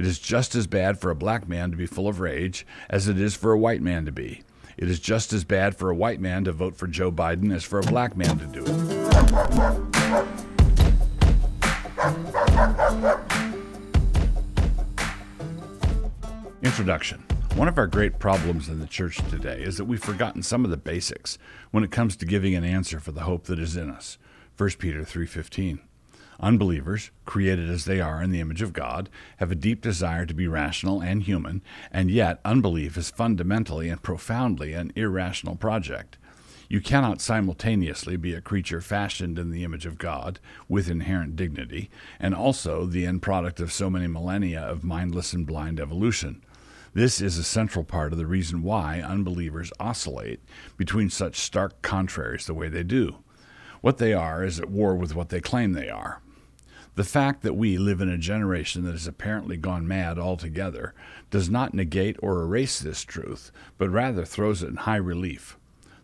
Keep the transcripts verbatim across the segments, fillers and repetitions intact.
It is just as bad for a black man to be full of rage as it is for a white man to be. It is just as bad for a white man to vote for Joe Biden as for a black man to do it. Introduction. One of our great problems in the church today is that we've forgotten some of the basics when it comes to giving an answer for the hope that is in us. First Peter three fifteen. Unbelievers, created as they are in the image of God, have a deep desire to be rational and human, and yet unbelief is fundamentally and profoundly an irrational project. You cannot simultaneously be a creature fashioned in the image of God, with inherent dignity, and also the end product of so many millennia of mindless and blind evolution. This is a central part of the reason why unbelievers oscillate between such stark contraries the way they do. What they are is at war with what they claim they are. The fact that we live in a generation that has apparently gone mad altogether does not negate or erase this truth, but rather throws it in high relief.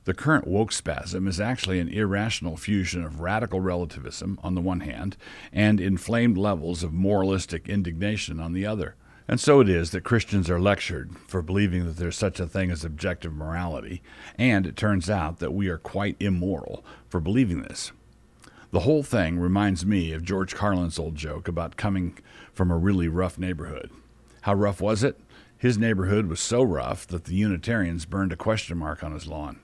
The current woke spasm is actually an irrational fusion of radical relativism on the one hand and inflamed levels of moralistic indignation on the other. And so it is that Christians are lectured for believing that there's such a thing as objective morality, and it turns out that we are quite immoral for believing this. The whole thing reminds me of George Carlin's old joke about coming from a really rough neighborhood. How rough was it? His neighborhood was so rough that the Unitarians burned a question mark on his lawn.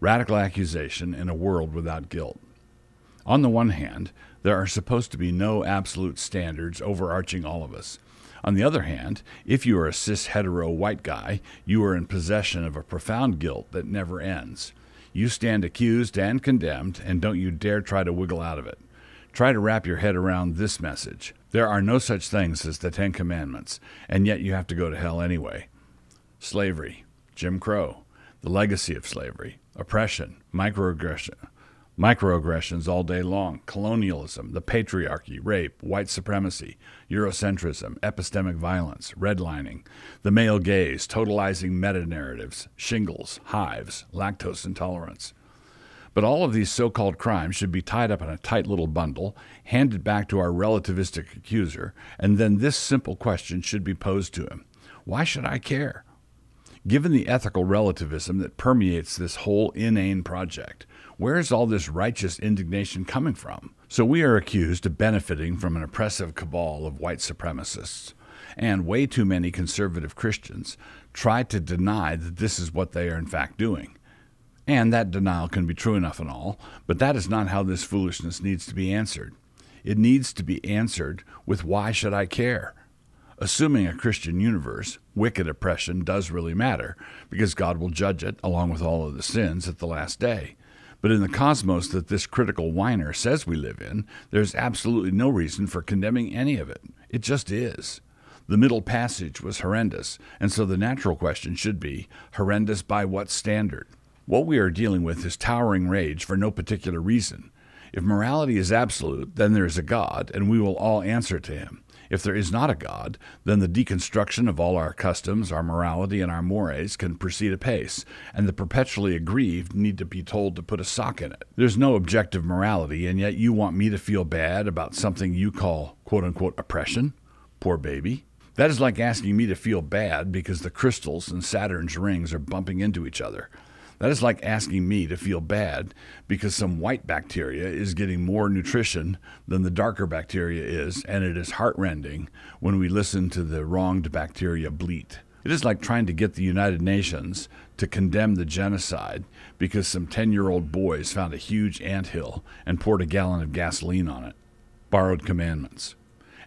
Radical accusation in a world without guilt. On the one hand, there are supposed to be no absolute standards overarching all of us. On the other hand, if you are a cis-hetero white guy, you are in possession of a profound guilt that never ends. You stand accused and condemned, and don't you dare try to wiggle out of it. Try to wrap your head around this message. There are no such things as the Ten Commandments, and yet you have to go to hell anyway. Slavery, Jim Crow, the legacy of slavery, oppression, microaggression, microaggressions all day long, colonialism, the patriarchy, rape, white supremacy, Eurocentrism, epistemic violence, redlining, the male gaze, totalizing meta-narratives, shingles, hives, lactose intolerance. But all of these so-called crimes should be tied up in a tight little bundle, handed back to our relativistic accuser, and then this simple question should be posed to him. Why should I care? Given the ethical relativism that permeates this whole inane project, where is all this righteous indignation coming from? So we are accused of benefiting from an oppressive cabal of white supremacists, and way too many conservative Christians try to deny that this is what they are in fact doing. And that denial can be true enough and all, but that is not how this foolishness needs to be answered. It needs to be answered with, why should I care? Assuming a Christian universe, wicked oppression does really matter, because God will judge it, along with all of the sins, at the last day. But in the cosmos that this critical whiner says we live in, there's absolutely no reason for condemning any of it. It just is. The middle passage was horrendous, and so the natural question should be, horrendous by what standard? What we are dealing with is towering rage for no particular reason. If morality is absolute, then there is a God, and we will all answer to him. If there is not a God, then the deconstruction of all our customs, our morality, and our mores can proceed apace, and the perpetually aggrieved need to be told to put a sock in it. There's no objective morality, and yet you want me to feel bad about something you call, quote-unquote, oppression? Poor baby. That is like asking me to feel bad because the crystals in Saturn's rings are bumping into each other. That is like asking me to feel bad because some white bacteria is getting more nutrition than the darker bacteria is, and it is heartrending when we listen to the wronged bacteria bleat. It is like trying to get the United Nations to condemn the genocide because some ten-year-old boys found a huge anthill and poured a gallon of gasoline on it. Borrowed commandments.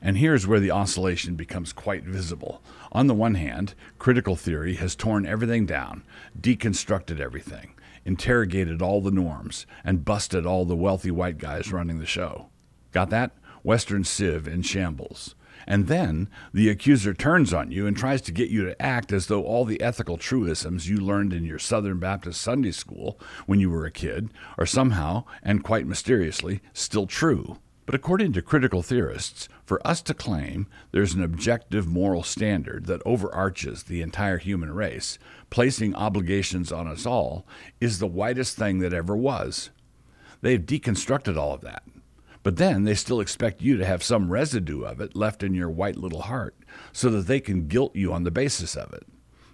And here's where the oscillation becomes quite visible. On the one hand, critical theory has torn everything down, deconstructed everything, interrogated all the norms, and busted all the wealthy white guys running the show. Got that? Western Civ in shambles. And then the accuser turns on you and tries to get you to act as though all the ethical truisms you learned in your Southern Baptist Sunday school when you were a kid are somehow, and quite mysteriously, still true. But according to critical theorists, for us to claim there's an objective moral standard that overarches the entire human race, placing obligations on us all, is the whitest thing that ever was. They've deconstructed all of that. But then they still expect you to have some residue of it left in your white little heart so that they can guilt you on the basis of it.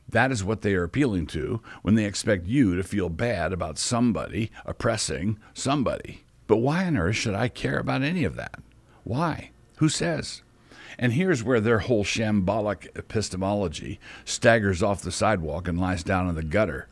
That is what they are appealing to when they expect you to feel bad about somebody oppressing somebody. But why on earth should I care about any of that? Why? Who says? And here's where their whole shambolic epistemology staggers off the sidewalk and lies down in the gutter.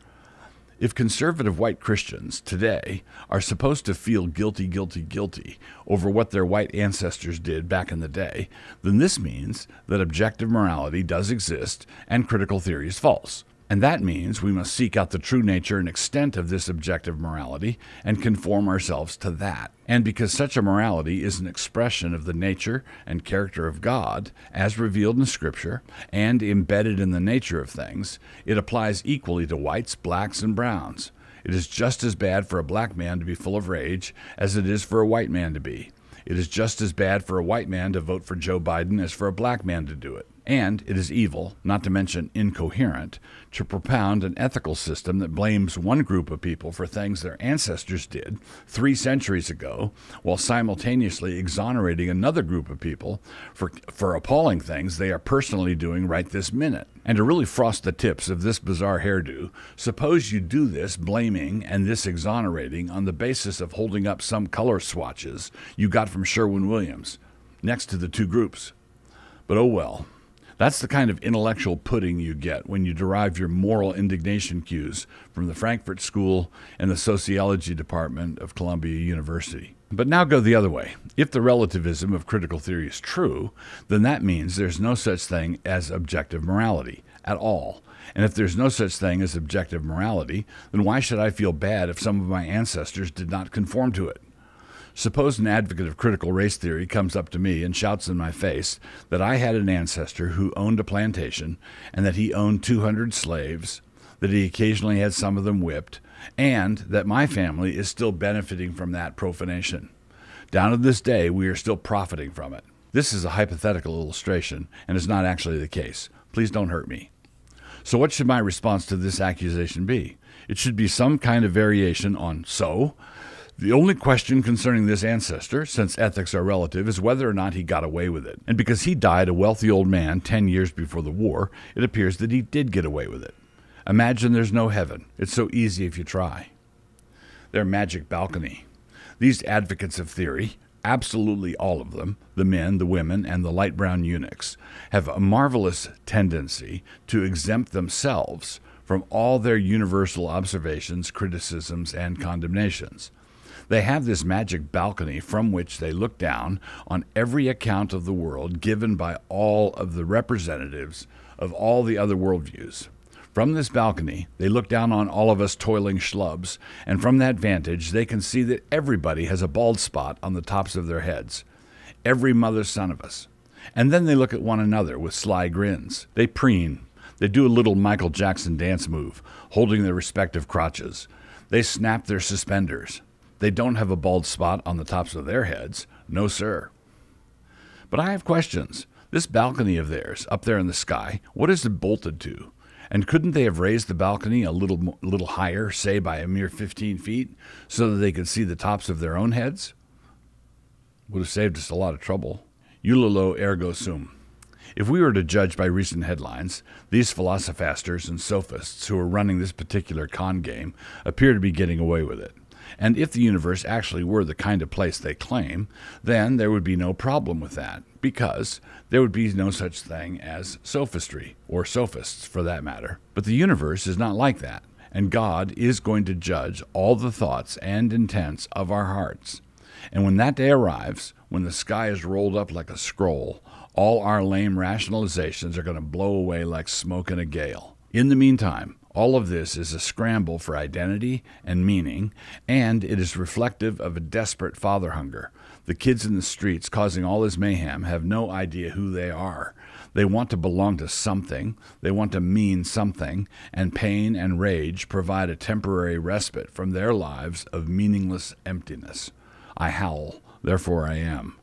If conservative white Christians today are supposed to feel guilty, guilty, guilty over what their white ancestors did back in the day, then this means that objective morality does exist and critical theory is false. And that means we must seek out the true nature and extent of this objective morality and conform ourselves to that. And because such a morality is an expression of the nature and character of God, as revealed in Scripture and embedded in the nature of things, it applies equally to whites, blacks, and browns. It is just as bad for a black man to be full of rage as it is for a white man to be. It is just as bad for a white man to vote for Joe Biden as for a black man to do it. And it is evil, not to mention incoherent, to propound an ethical system that blames one group of people for things their ancestors did three centuries ago, while simultaneously exonerating another group of people for, for appalling things they are personally doing right this minute. And to really frost the tips of this bizarre hairdo, suppose you do this blaming and this exonerating on the basis of holding up some color swatches you got from Sherwin-Williams next to the two groups. But oh well. That's the kind of intellectual pudding you get when you derive your moral indignation cues from the Frankfurt School and the sociology department of Columbia University. But now go the other way. If the relativism of critical theory is true, then that means there's no such thing as objective morality at all. And if there's no such thing as objective morality, then why should I feel bad if some of my ancestors did not conform to it? Suppose an advocate of critical race theory comes up to me and shouts in my face that I had an ancestor who owned a plantation and that he owned two hundred slaves, that he occasionally had some of them whipped, and that my family is still benefiting from that profanation. Down to this day, we are still profiting from it. This is a hypothetical illustration and is not actually the case. Please don't hurt me. So what should my response to this accusation be? It should be some kind of variation on so. The only question concerning this ancestor, since ethics are relative, is whether or not he got away with it. And because he died a wealthy old man ten years before the war, it appears that he did get away with it. Imagine there's no heaven. It's so easy if you try. Their magic balcony. These advocates of theory, absolutely all of them, the men, the women, and the light brown eunuchs, have a marvelous tendency to exempt themselves from all their universal observations, criticisms, and condemnations. They have this magic balcony from which they look down on every account of the world given by all of the representatives of all the other worldviews. From this balcony, they look down on all of us toiling schlubs, and from that vantage, they can see that everybody has a bald spot on the tops of their heads, every mother's son of us. And then they look at one another with sly grins. They preen. They do a little Michael Jackson dance move, holding their respective crotches. They snap their suspenders. They don't have a bald spot on the tops of their heads. No, sir. But I have questions. This balcony of theirs, up there in the sky, what is it bolted to? And couldn't they have raised the balcony a little, little higher, say by a mere fifteen feet, so that they could see the tops of their own heads? Would have saved us a lot of trouble. Ulilo ergo sum. If we were to judge by recent headlines, these philosophasters and sophists who are running this particular con game appear to be getting away with it. And if the universe actually were the kind of place they claim, then there would be no problem with that, because there would be no such thing as sophistry, or sophists for that matter. But the universe is not like that, and God is going to judge all the thoughts and intents of our hearts. And when that day arrives, when the sky is rolled up like a scroll, all our lame rationalizations are going to blow away like smoke in a gale. In the meantime, all of this is a scramble for identity and meaning, and it is reflective of a desperate father hunger. The kids in the streets causing all this mayhem have no idea who they are. They want to belong to something, they want to mean something, and pain and rage provide a temporary respite from their lives of meaningless emptiness. I howl, therefore I am.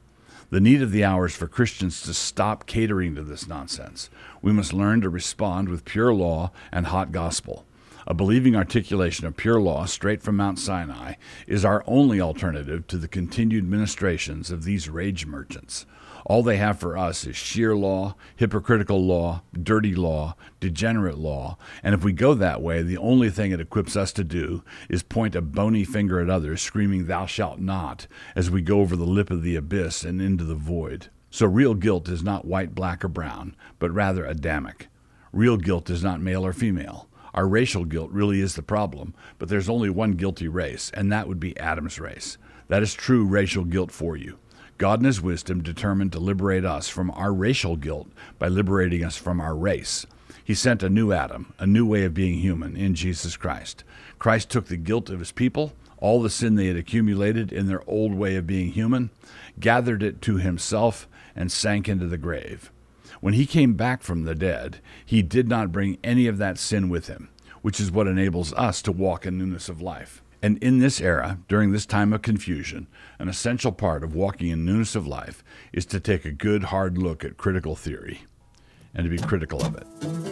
The need of the hour is for Christians to stop catering to this nonsense. We must learn to respond with pure law and hot gospel. A believing articulation of pure law straight from Mount Sinai is our only alternative to the continued ministrations of these rage merchants. All they have for us is sheer law, hypocritical law, dirty law, degenerate law. And if we go that way, the only thing it equips us to do is point a bony finger at others, screaming, "Thou shalt not," as we go over the lip of the abyss and into the void. So real guilt is not white, black, or brown, but rather Adamic. Real guilt is not male or female. Our racial guilt really is the problem, but there's only one guilty race, and that would be Adam's race. That is true racial guilt for you. God in his wisdom determined to liberate us from our racial guilt by liberating us from our race. He sent a new Adam, a new way of being human in Jesus Christ. Christ took the guilt of his people, all the sin they had accumulated in their old way of being human, gathered it to himself, and sank into the grave. When he came back from the dead, he did not bring any of that sin with him, which is what enables us to walk in newness of life. And in this era, during this time of confusion, an essential part of walking in newness of life is to take a good hard look at critical theory and to be critical of it.